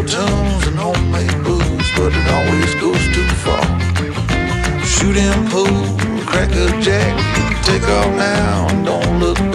radio tunes and homemade booze, but it always goes too far. Shooting pool, crack a jack, take off now and don't look back.